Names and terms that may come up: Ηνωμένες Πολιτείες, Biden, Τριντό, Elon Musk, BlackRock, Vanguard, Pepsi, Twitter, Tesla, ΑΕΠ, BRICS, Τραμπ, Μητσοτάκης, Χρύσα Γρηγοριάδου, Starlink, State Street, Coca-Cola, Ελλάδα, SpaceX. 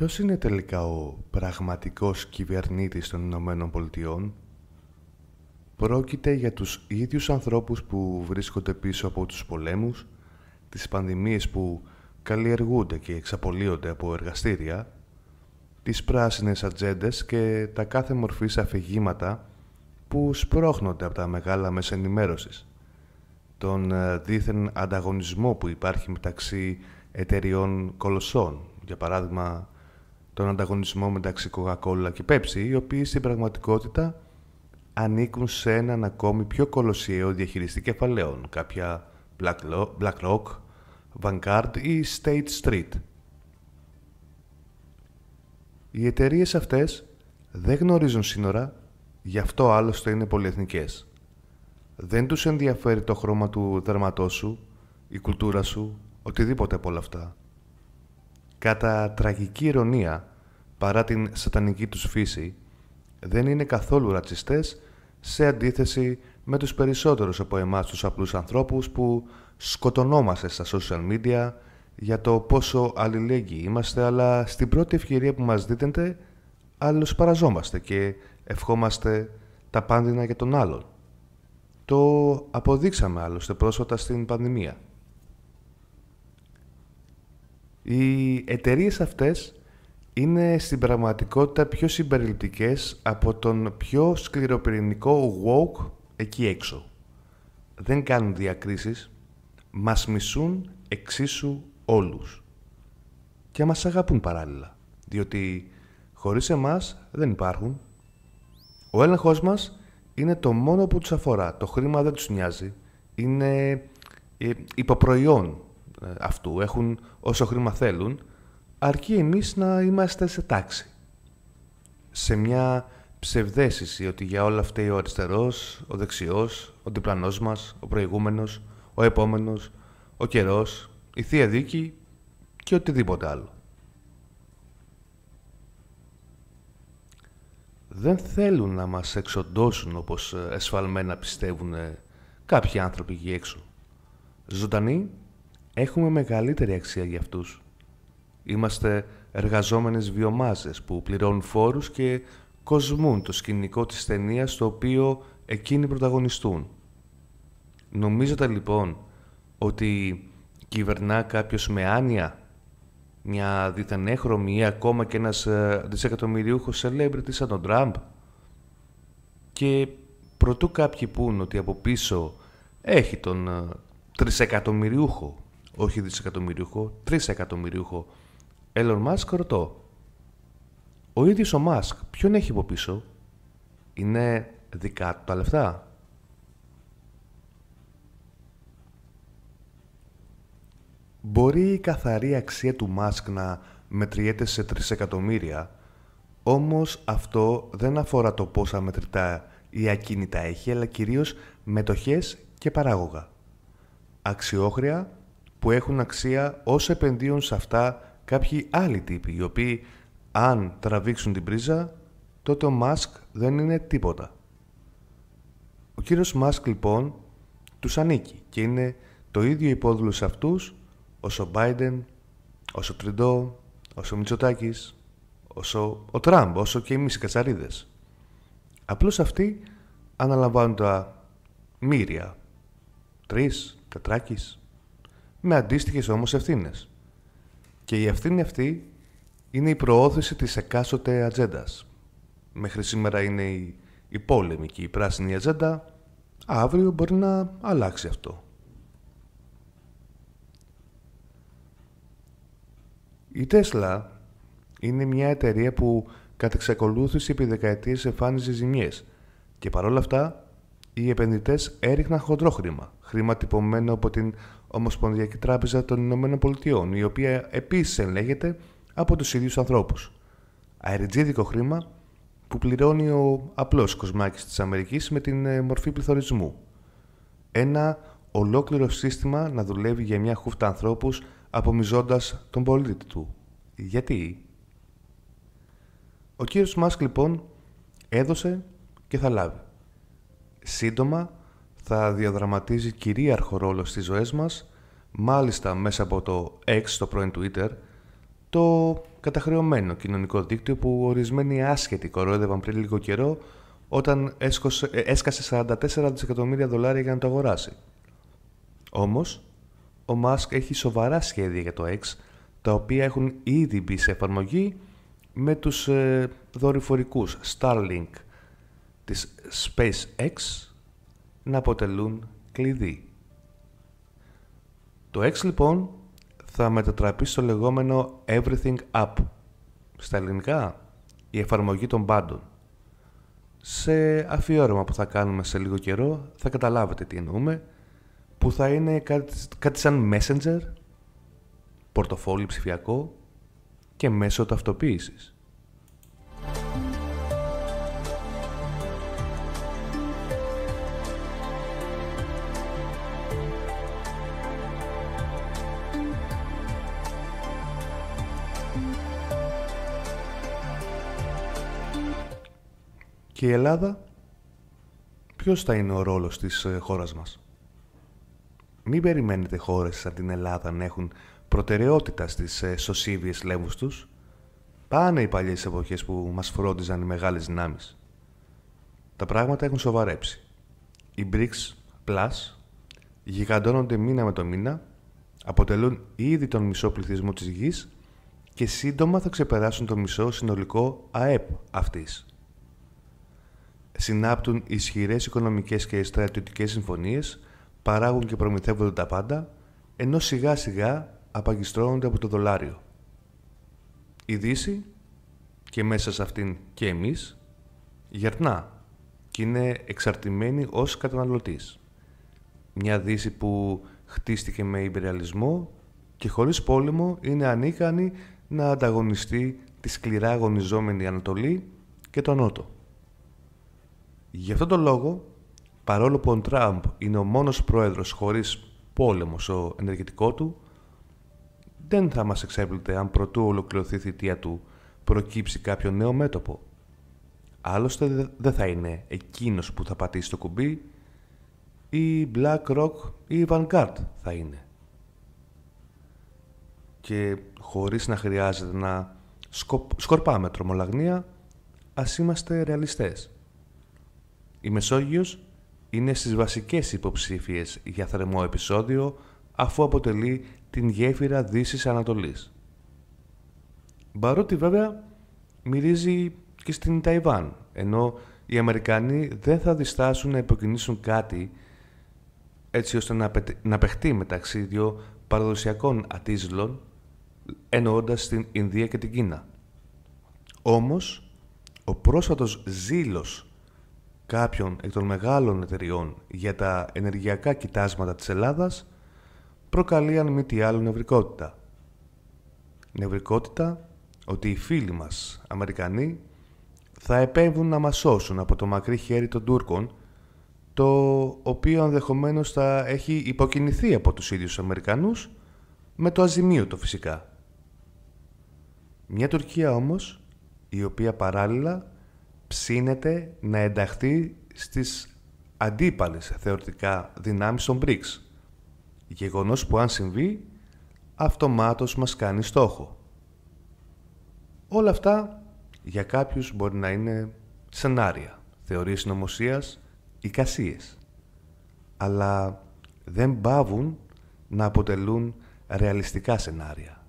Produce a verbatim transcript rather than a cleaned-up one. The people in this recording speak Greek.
Ποιος είναι τελικά ο πραγματικός κυβερνήτης των Ηνωμένων Πολιτειών? Πρόκειται για τους ίδιους ανθρώπους που βρίσκονται πίσω από τους πολέμους, τις πανδημίες που καλλιεργούνται και εξαπολύονται από εργαστήρια, τις πράσινες ατζέντες και τα κάθε μορφής αφηγήματα που σπρώχνονται από τα μεγάλα μέσα ενημέρωσης, τον δίθεν ανταγωνισμό που υπάρχει μεταξύ εταιριών κολοσσών, για παράδειγμα τον ανταγωνισμό μεταξύ Coca-Cola και Pepsi, οι οποίοι στην πραγματικότητα ανήκουν σε έναν ακόμη πιο κολοσιαίο διαχειριστή κεφαλαίων, κάποια BlackRock, Vanguard ή State Street. Οι εταιρείες αυτές δεν γνωρίζουν σύνορα, γι' αυτό άλλωστε είναι πολυεθνικές. Δεν τους ενδιαφέρει το χρώμα του δέρματός σου, η κουλτούρα σου, οτιδήποτε από όλα αυτά. Κατά τραγική ειρωνία, παρά την σατανική τους φύση, δεν είναι καθόλου ρατσιστές, σε αντίθεση με τους περισσότερους από εμάς τους απλούς ανθρώπους που σκοτωνόμαστε στα social media για το πόσο αλληλέγγυοι είμαστε, αλλά στην πρώτη ευκαιρία που μας δίνεται, άλλος παραζόμαστε και ευχόμαστε τα πάνδυνα για τον άλλον. Το αποδείξαμε άλλωστε πρόσφατα στην πανδημία. Οι εταιρείες αυτές είναι στην πραγματικότητα πιο συμπεριληπτικές από τον πιο σκληροπυρηνικό woke εκεί έξω. Δεν κάνουν διακρίσεις, μας μισούν εξίσου όλους. Και μας αγαπούν παράλληλα, διότι χωρίς εμάς δεν υπάρχουν. Ο έλεγχος μας είναι το μόνο που τους αφορά, το χρήμα δεν τους νοιάζει, είναι υποπροϊόν αυτού, έχουν όσο χρήμα θέλουν, αρκεί εμείς να είμαστε σε τάξη. Σε μια ψευδαίσθηση ότι για όλα φταίει ο αριστερός, ο δεξιός, ο διπλανός μας, ο προηγούμενος, ο επόμενος, ο καιρός, η θεία δίκη και οτιδήποτε άλλο. Δεν θέλουν να μας εξοντώσουν όπως εσφαλμένα πιστεύουν κάποιοι άνθρωποι εκεί έξω. Ζωντανοί έχουμε μεγαλύτερη αξία για αυτούς. Είμαστε εργαζόμενες βιομάζες που πληρώνουν φόρους και κοσμούν το σκηνικό της ταινίας στο οποίο εκείνοι πρωταγωνιστούν. Νομίζετε λοιπόν ότι κυβερνά κάποιος με άνοια, μια διθενέχρωμη ή ακόμα και ένας δισεκατομμυριούχος celebrity σαν τον Τραμπ? Και προτού κάποιοι πούν ότι από πίσω έχει τον τρισεκατομμυριούχο, όχι δισεκατομμυριούχο, τρισεκατομμυριούχο Elon Musk, ρωτώ, ο ίδιος ο Musk ποιον έχει από πίσω? Είναι δικά του τα λεφτά? Μπορεί η καθαρή αξία του Musk να μετριέται σε τρισεκατομμύρια, όμως αυτό δεν αφορά το πόσα μετρητά ή ακίνητα έχει, αλλά κυρίως μετοχές και παράγωγα. Αξιόχρεα που έχουν αξία όσο επενδύουν σε αυτά κάποιοι άλλοι τύποι, οι οποίοι αν τραβήξουν την πρίζα, τότε ο Musk δεν είναι τίποτα. Ο κύριος Musk λοιπόν τους ανήκει και είναι το ίδιο υπόδουλο σε αυτούς όσο ο Biden, όσο ο Τριντό, όσο ο Μητσοτάκης, όσο ο Τραμπ, όσο και εμείς οι κατσαρίδες. Απλώς αυτοί αναλαμβάνουν τα μύρια, τρεις, τετράκης, με αντίστοιχες όμως ευθύνες. Και η ευθύνη αυτή είναι η προώθηση της εκάστοτε ατζέντας. Μέχρι σήμερα είναι η, η πόλεμη και η πράσινη ατζέντα, αύριο μπορεί να αλλάξει αυτό. Η Tesla είναι μια εταιρεία που κατ' εξακολούθηση επί δεκαετίες εμφάνιζε ζημιές και παρόλα αυτά οι επενδυτές έριχναν χοντρό χρήμα, χρήμα τυπωμένο από την Ομοσπονδιακή Τράπεζα των ΗΠΑ, η οποία επίσης ελέγχεται από τους ίδιους ανθρώπους. Αεριτζίδικο χρήμα που πληρώνει ο απλός κοσμάκης της Αμερικής με την μορφή πληθωρισμού. Ένα ολόκληρο σύστημα να δουλεύει για μια χούφτα ανθρώπους, απομυζώντας τον πολίτη του. Γιατί? Ο κύριος Musk λοιπόν έδωσε και θα λάβει. Σύντομα θα διαδραματίζει κυρίαρχο ρόλο στις ζωές μας, μάλιστα μέσα από το X, το πρώην Twitter, το καταχρεωμένο κοινωνικό δίκτυο που ορισμένοι άσχετοι κορόιδευαν πριν λίγο καιρό όταν έσκωσε, έσκασε σαράντα τέσσερα δισεκατομμύρια δολάρια για να το αγοράσει. Όμως, ο Μάσκ έχει σοβαρά σχέδια για το X, τα οποία έχουν ήδη μπει σε εφαρμογή με τους ε, δορυφορικούς Starlink της SpaceX να αποτελούν κλειδί. Το X λοιπόν θα μετατραπεί στο λεγόμενο Everything App, στα ελληνικά η εφαρμογή των πάντων. Σε αφιέρωμα που θα κάνουμε σε λίγο καιρό θα καταλάβετε τι εννοούμε, που θα είναι κάτι, κάτι σαν Messenger, πορτοφόλι ψηφιακό και μέσο ταυτοποίησης. Και η Ελλάδα, ποιος θα είναι ο ρόλος της χώρας μας? Μην περιμένετε χώρες σαν την Ελλάδα να έχουν προτεραιότητα στις σωσίβιες λέμβους τους. Πάνε οι παλιές εποχές που μας φρόντιζαν οι μεγάλες δυνάμεις. Τα πράγματα έχουν σοβαρέψει. Οι μπρικς Plus γιγαντώνονται μήνα με το μήνα, αποτελούν ήδη τον μισό πληθυσμό της γης και σύντομα θα ξεπεράσουν το μισό συνολικό Α Ε Π αυτής. Συνάπτουν ισχυρές οικονομικές και στρατιωτικές συμφωνίες, παράγουν και προμηθεύονται τα πάντα, ενώ σιγά σιγά απαγκιστρώνονται από το δολάριο. Η Δύση, και μέσα σε αυτήν και εμείς, γερνά και είναι εξαρτημένη ως καταναλωτής. Μια Δύση που χτίστηκε με ιμπεριαλισμό και χωρίς πόλεμο είναι ανίκανη να ανταγωνιστεί τη σκληρά αγωνιζόμενη Ανατολή και τον Νότο. Γι' αυτόν τον λόγο, παρόλο που ο Τραμπ είναι ο μόνος πρόεδρος χωρίς πόλεμο στο ενεργητικό του, δεν θα μας εξέπλητε αν προτού ολοκληρωθεί η θητεία του προκύψει κάποιο νέο μέτωπο. Άλλωστε δεν θα είναι εκείνος που θα πατήσει το κουμπί, η BlackRock ή η Vanguard θα είναι. Και χωρίς να χρειάζεται να σκορπάμε τρομολαγνία, ας είμαστε ρεαλιστές. Η Μεσόγειος είναι στις βασικές υποψήφιες για θερμό επεισόδιο, αφού αποτελεί την γέφυρα Δύσης Ανατολής. Παρότι βέβαια μυρίζει και στην Ταϊβάν, ενώ οι Αμερικανοί δεν θα διστάσουν να υποκινήσουν κάτι έτσι ώστε να, πε... να παιχτεί μεταξύ δύο παραδοσιακών ατίζλων, εννοώντας την Ινδία και την Κίνα. Όμως, ο πρόσφατος ζήλος κάποιων εκ των μεγάλων εταιριών για τα ενεργειακά κοιτάσματα της Ελλάδας προκαλεί αν μη τι άλλο νευρικότητα. Νευρικότητα ότι οι φίλοι μας Αμερικανοί θα επέμβουν να μας σώσουν από το μακρύ χέρι των Τούρκων, το οποίο ενδεχομένως θα έχει υποκινηθεί από τους ίδιους τους Αμερικανούς, με το αζημίωτο φυσικά. Μια Τουρκία όμως, η οποία παράλληλα ψήνεται να ενταχθεί στις αντίπαλες θεωρητικά δυνάμεις των μπρικς. Γεγονός που αν συμβεί, αυτομάτως μας κάνει στόχο. Όλα αυτά για κάποιους μπορεί να είναι σενάρια, θεωρίες συνωμοσίας, εικασίες. Αλλά δεν παύουν να αποτελούν ρεαλιστικά σενάρια.